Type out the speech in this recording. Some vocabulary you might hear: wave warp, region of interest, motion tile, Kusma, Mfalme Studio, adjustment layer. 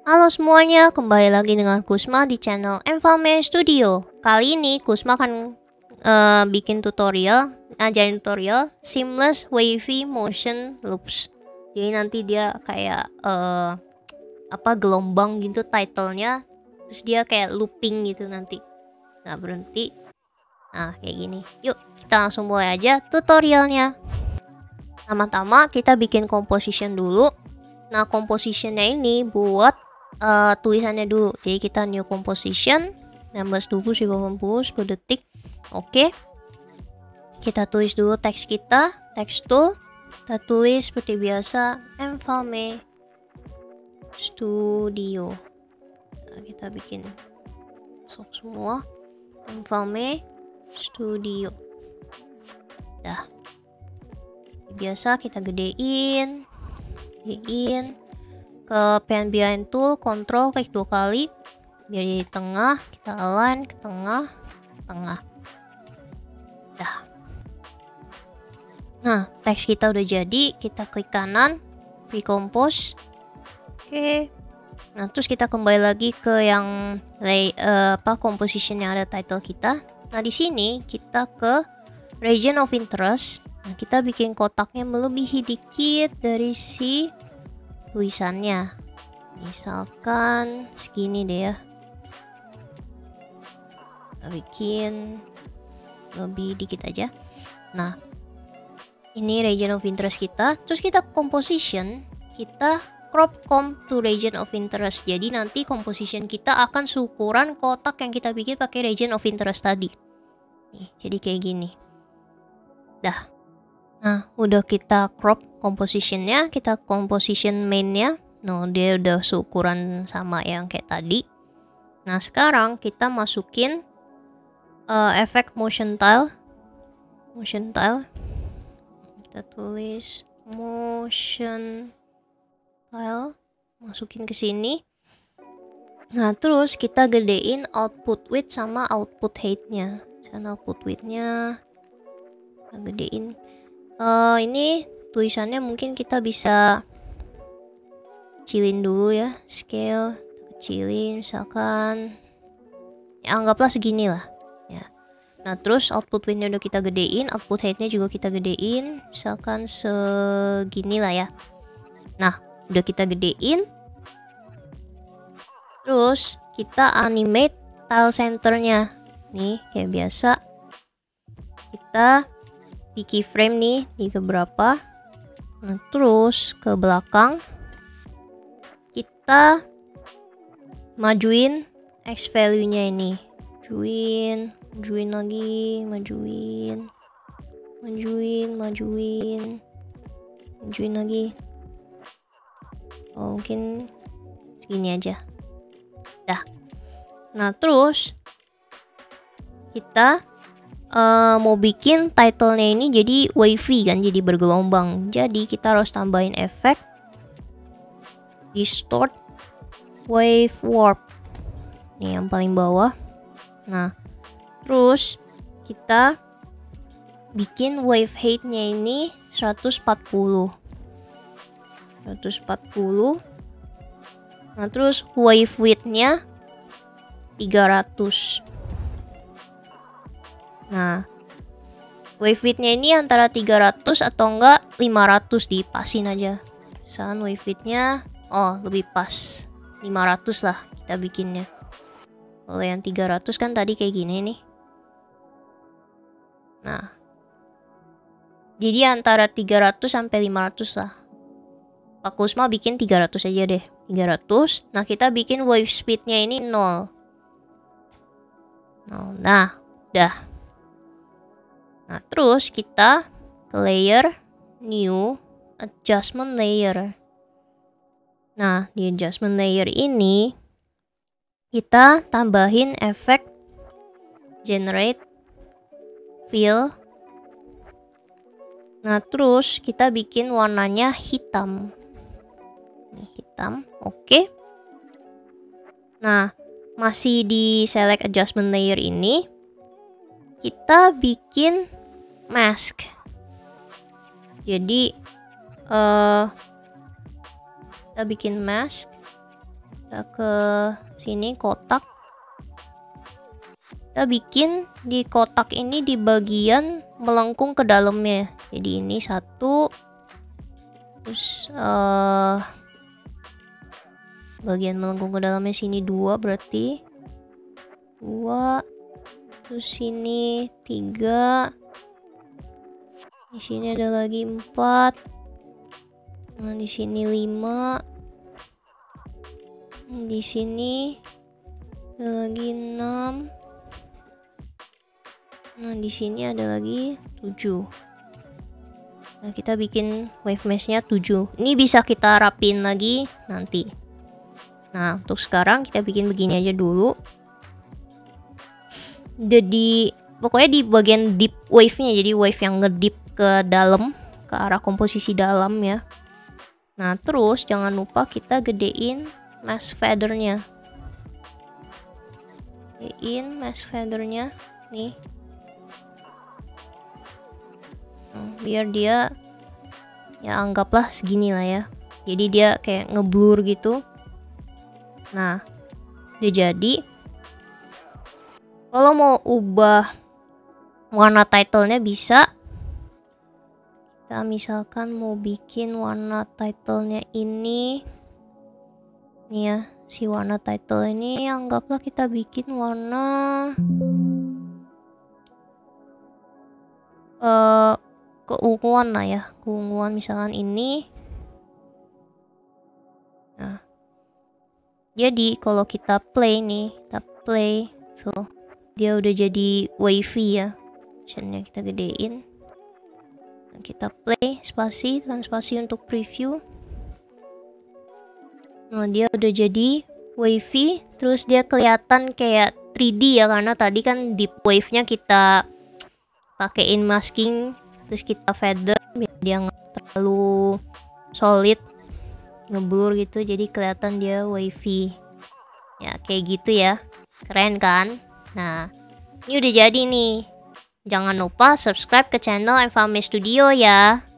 Halo semuanya, kembali lagi dengan Kusma di channel Mfalme Studio. Kali ini Kusma akan bikin tutorial, ngajarin tutorial seamless wavy motion loops. Jadi nanti dia kayak apa gelombang gitu titlenya, terus dia kayak looping gitu nanti. Nah berhenti. Nah kayak gini. Yuk kita langsung mulai aja tutorialnya. Pertama-tama kita bikin composition dulu. Nah compositionnya ini buat tulisannya dulu. Jadi kita new composition 16.080 per detik. Oke. Kita tulis dulu teks kita, teks tool. Kita tulis seperti biasa Mfalme Studio. Nah, kita bikin masuk semua Mfalme Studio. Dah. Biasa kita gedein ke pen behind tool, kontrol klik 2 kali biar di tengah, kita align ke tengah. Dah. Nah teks kita udah jadi, kita klik kanan recompose. Oke. Nah terus kita kembali lagi ke yang composition yang ada title kita. Nah di sini kita ke region of interest. Nah, kita bikin kotaknya melebihi dikit dari si tulisannya. Misalkan segini deh ya. Kita bikin lebih dikit aja. Nah, ini region of interest kita. Terus kita composition, kita crop comp to region of interest. Jadi nanti composition kita akan seukuran kotak yang kita bikin pakai region of interest tadi. Nih, jadi kayak gini. Dah. Nah, udah kita crop compositionnya, kita composition mainnya. Nah, dia udah seukuran sama yang kayak tadi. Nah, sekarang kita masukin efek motion tile. Motion tile. Kita tulis motion tile. Masukin ke sini. Nah, terus kita gedein output width sama output height-nya. Sana output width-nya kita gedein. Ini tulisannya mungkin kita bisa kecilin dulu ya, scale kecilin misalkan ya, anggaplah segini lah ya. Nah terus output width-nya udah kita gedein, output height-nya juga kita gedein misalkan segini lah ya. Nah udah kita gedein, terus kita animate tile center-nya nih kayak biasa. Kita di keyframe nih di keberapa. Nah, terus ke belakang kita majuin x value nya ini, majuin lagi, majuin lagi. Oh, mungkin segini aja dah. Nah terus kita mau bikin title-nya ini jadi wavy kan, jadi bergelombang. Jadi kita harus tambahin efek distort wave warp nih yang paling bawah. Nah terus kita bikin wave height-nya ini 140. Nah terus wave width-nya 300. Nah, wave width-nya ini antara 300 atau enggak 500, dipasin aja. Misalkan wave width-nya, oh lebih pas 500 lah kita bikinnya. Kalau yang 300 kan tadi kayak gini nih. Nah, jadi antara 300 sampai 500 lah. Pak Kusma bikin 300 aja deh, 300. Nah, kita bikin wave speed-nya ini 0. Nah, udah. Nah, terus kita ke layer, new, adjustment layer. Nah, di adjustment layer ini kita tambahin efek generate fill. Nah, terus kita bikin warnanya hitam. Ini hitam, oke. Nah, masih di select adjustment layer ini kita bikin mask. Jadi kita bikin mask. Kita ke sini kotak. Kita bikin di kotak ini di bagian melengkung ke dalamnya. Jadi ini satu, terus bagian melengkung ke dalamnya sini dua berarti. Dua, terus sini tiga. Di sini ada lagi empat. Nah, di sini lima. Di sini ada lagi enam. Nah, di sini ada lagi 7. Nah, kita bikin wave mesh-nya 7. Ini bisa kita rapin lagi nanti. Nah, untuk sekarang kita bikin begini aja dulu. Jadi, pokoknya di bagian deep wave-nya, jadi wave yang ngedip ke dalam, ke arah komposisi dalam ya. Nah, terus jangan lupa kita gedein mesh feather-nya. Gedein mesh feather-nya nih. Biar dia ya anggaplah segini lah ya, jadi dia kayak ngeblur gitu. Nah, jadi kalau mau ubah warna title-nya bisa, kita misalkan mau bikin warna title-nya ini nih ya, si warna title ini anggaplah kita bikin warna keunguan lah ya, keunguan misalkan ini. Nah, jadi kalau kita play nih, kita play, so dia udah jadi wavy ya. Optionnya kita gedein. Nah, kita play, spasi, tekan spasi untuk preview. Nah, dia udah jadi wavy, terus dia kelihatan kayak 3D ya, karena tadi kan deep wave-nya kita pakein masking. Terus kita feather biar dia nggak terlalu solid, ngeblur gitu, jadi kelihatan dia wavy ya, kayak gitu ya. Keren kan? Nah, ini udah jadi nih. Jangan lupa subscribe ke channel Mfalme Studio ya.